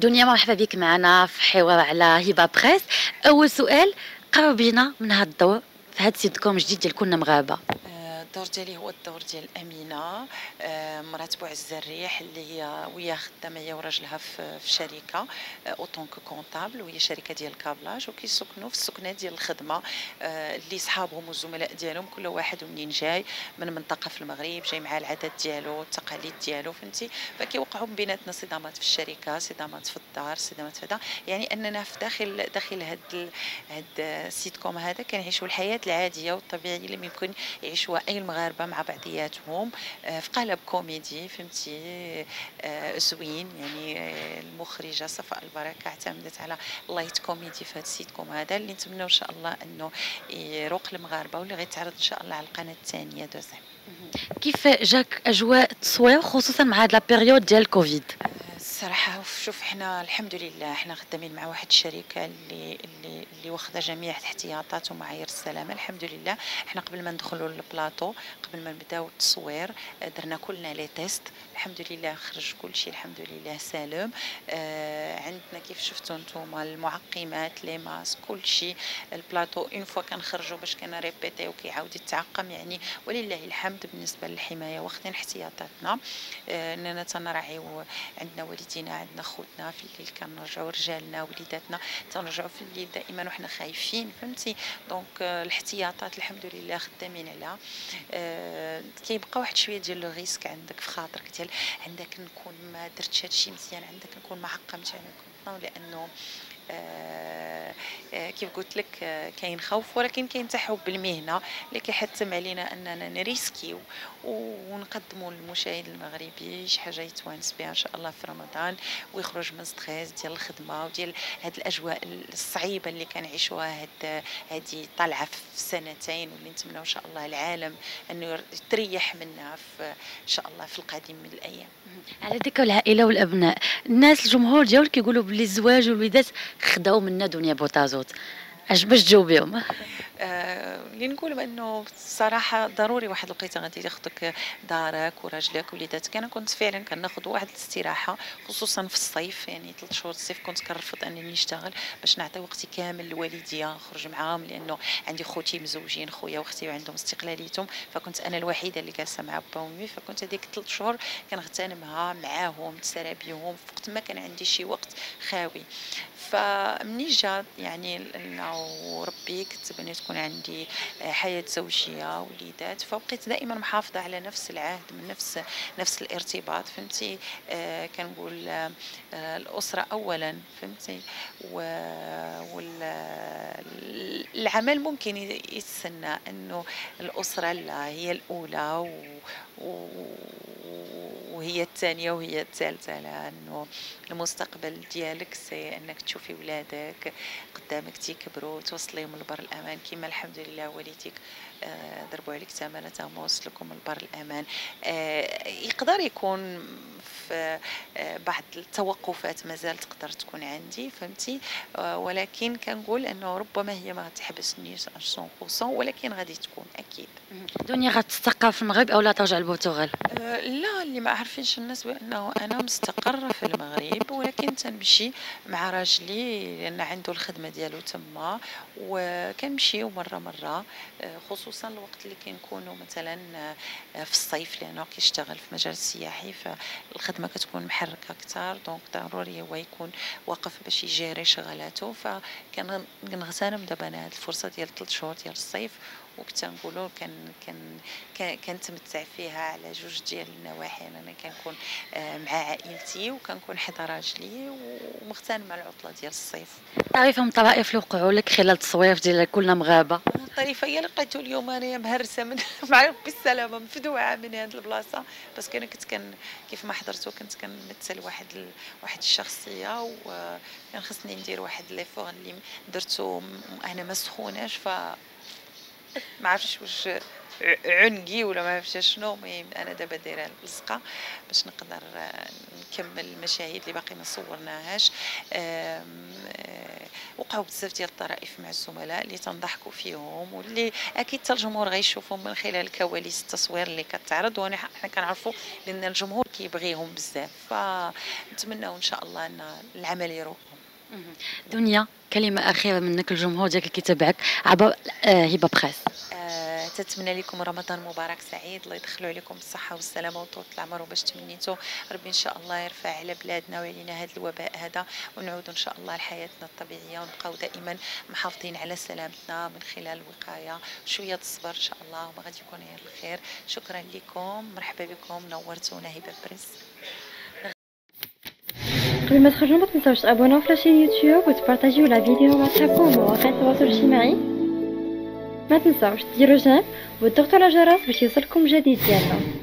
دنيا مرحبا بك معنا في حوار على هيبابريس. اول سؤال، قرب بينا من هذا الدور في هذا سيتكوم جديد ديال كلنا مغاربة. الدور ديالي هو الدور ديال امينه مراه بوعز الريح اللي هي ويا خدامه هي وراجلها في شركه اوتون كونطابل، وهي شركه ديال الكابلاج، وكيسكنوا في السكنه ديال الخدمه اللي صحابهم والزملاء ديالهم كل واحد منين جاي من منطقه في المغرب جاي مع العادات ديالو التقاليد ديالو، فهمتي؟ فكيوقعوا بيناتنا صدامات في الشركه، صدامات في الدار، صدامات في هذا، يعني اننا في داخل هاد السيتكوم هذا كنعيشوا الحياه العاديه والطبيعيه اللي ممكن يعيشوها اي المغاربه مع بعضياتهم في قالب كوميدي، فهمتي؟ زوين. يعني المخرجه صفاء البركة اعتمدت على لايت كوميدي في هذا السيتكوم هذا اللي نتمنوا ان شاء الله انه يروق المغاربه، واللي غيتعرض ان شاء الله على القناه الثانيه دوزيم. كيف جاك اجواء التصوير خصوصا مع هاد لابيريود ديال الكوفيد؟ الصراحه شوف، حنا الحمد لله حنا خدامين مع واحد الشركه اللي واخده جميع الاحتياطات ومعايير السلامه، الحمد لله. حنا قبل ما ندخلوا للبلاطو قبل ما نبداو التصوير درنا كلنا لي تيست، الحمد لله خرج كل شيء الحمد لله سالم. عندنا كيف شفتوا نتوما المعقمات لي ماسك كل شيء. البلاطو اون فوا كنخرجوا باش كنريبيتيو كيعاود يتعقم، يعني ولله الحمد بالنسبه للحمايه واخدين احتياطاتنا، اننا تنراعيو عندنا والدينا عندنا خوتنا في الليل، كنرجعوا رجالنا وليداتنا تنرجعوا في الليل دائما وحنا خايفين، فهمتي؟ دونك الاحتياطات الحمد لله خدامين عليها. كيبقى واحد شويه ديال لو ريسك عندك في خاطرك، ديال عندك نكون ما درتش هادشي مزيان، عندك نكون ما عقمتش على نكون، لانه كيف قلت لك كاين خوف ولكن كاين تحب بالمهنه اللي كيحتم علينا اننا نريسكيو ونقدموا للمشاهد المغربي شي حاجه يتوانس بها ان شاء الله في رمضان، ويخرج من ستريس ديال الخدمه وديال هاد الاجواء الصعيبه اللي كنعيشوها هادي طالعه في سنتين، واللي نتمنوا ان شاء الله العالم انه يتريح منها ان شاء الله في القادم من الايام. على ذكر العائله والابناء، الناس الجمهور ديالك كيقولوا بلي الزواج والوليدات خداو منا دنيا بوطازوت، اش باش تجاوبيهم؟ اللي نقول بانه الصراحه ضروري واحد الوقيته غادي ياخذك دارك وراجلك وليداتك. انا كنت فعلا كناخذ واحد الاستراحه خصوصا في الصيف، يعني 3 شهور الصيف كنت كنرفض انني نشتغل باش نعطي وقتي كامل لوالديا نخرج معاهم، لانه عندي خوتي مزوجين خويا واختي وعندهم استقلاليتهم، فكنت انا الوحيده اللي جالسه مع با ومي، فكنت هذيك 3 شهور كنغتنمها معاهم نتسرى بيهم وقت ما كان عندي شي وقت خاوي. فمني جا يعني وربي كتب اني تكون عندي حياه زوجيه وليدات، فبقيت دائما محافظه على نفس العهد من نفس الارتباط، فهمتي؟ كنقول الاسره اولا، فهمتي؟ والعمل ممكن يتسنى، انه الاسره لا، هي الاولى وهي الثانيه وهي الثالثه، لانه المستقبل ديالك سي انك تشوفي ولادك قدامك تيكبروا توصليهم لبر الامان، كما الحمد لله والديك ضربوا عليك ثمنه تاهم وصلكم لبر الامان. يقدر يكون في بعض التوقفات مازال تقدر تكون عندي، فهمتي؟ ولكن كنقول انه ربما هي ما تحبسنيش 100%، ولكن غادي تكون اكيد. دنيا غتستقر في المغرب او لا ترجع للبرتغال؟ لا، اللي ما عارفينش الناس بانه انا مستقره في المغرب، ولكن تنمشي مع راجلي لان عنده الخدمه ديالو تما، وكنمشيو مره خصوصا الوقت اللي كنكونوا مثلا في الصيف، لانه كيشتغل في مجال السياحي فالخدمه كتكون محركه اكثر، دونك ضروري هو يكون واقف باش يجاري شغلاته. فكنغتنم دابا انا هاد الفرصه ديال 3 شهور ديال الصيف، وكتنقولوا كنتمتع فيها على جوج ديال النواحي، انا كنكون مع عائلتي وكنكون حدا راجلي ومغتنمه العطله ديال الصيف. طريفه من طرائف اللي وقعوا لك خلال التصويف ديال كلنا مغاربه؟ الطريفه هي اللي لقيته اليوم انا مهرسه من مع ربي السلامه مفدوعه من هذه البلاصه، باسكو انا كيف ما حضرتو كنت كنمثل واحد الشخصيه، وكان خصني ندير واحد ليفور اللي درتو انا ما سخوناش، ف ما عرفتش واش عنقي ولا ما عرفتش شنو. المهم انا دابا دايره اللصقه باش نقدر نكمل المشاهد اللي باقي ما صورناهاش. وقعوا بزاف ديال الطرائف مع الزملاء اللي تنضحكوا فيهم واللي اكيد حتى الجمهور غيشوفهم من خلال كواليس التصوير اللي كتعرض، وحنا كنعرفوا لان الجمهور كيبغيهم بزاف، فنتمناو ان شاء الله ان العمل يروحهم. دنيا، كلمه اخيره منك، الجمهور ديالك كيتابعك عبر هبابريس. تتمنى لكم رمضان مبارك سعيد، الله يدخلوا عليكم بالصحه والسلامه وطول العمر، وباش تمنيتو ربي ان شاء الله يرفع على بلادنا وعلينا هذا الوباء هذا، ونعودوا ان شاء الله لحياتنا الطبيعيه، ونبقاو دائما محافظين على سلامتنا من خلال الوقايه، شويه الصبر ان شاء الله، وما غادي يكون غير الخير. شكرا لكم، مرحبا بكم، نورتونا هبابريس. قبل ما تخرجوا ما تنساوش تابوناو في لاشين يوتيوب وتبارطاجيو لا فيديو مع صحابكم ومواقع التواصل الاجتماعي، ما تنساوش ديروا جيم وتضغطوا على الجرس باش يوصلكم جديد ديالنا.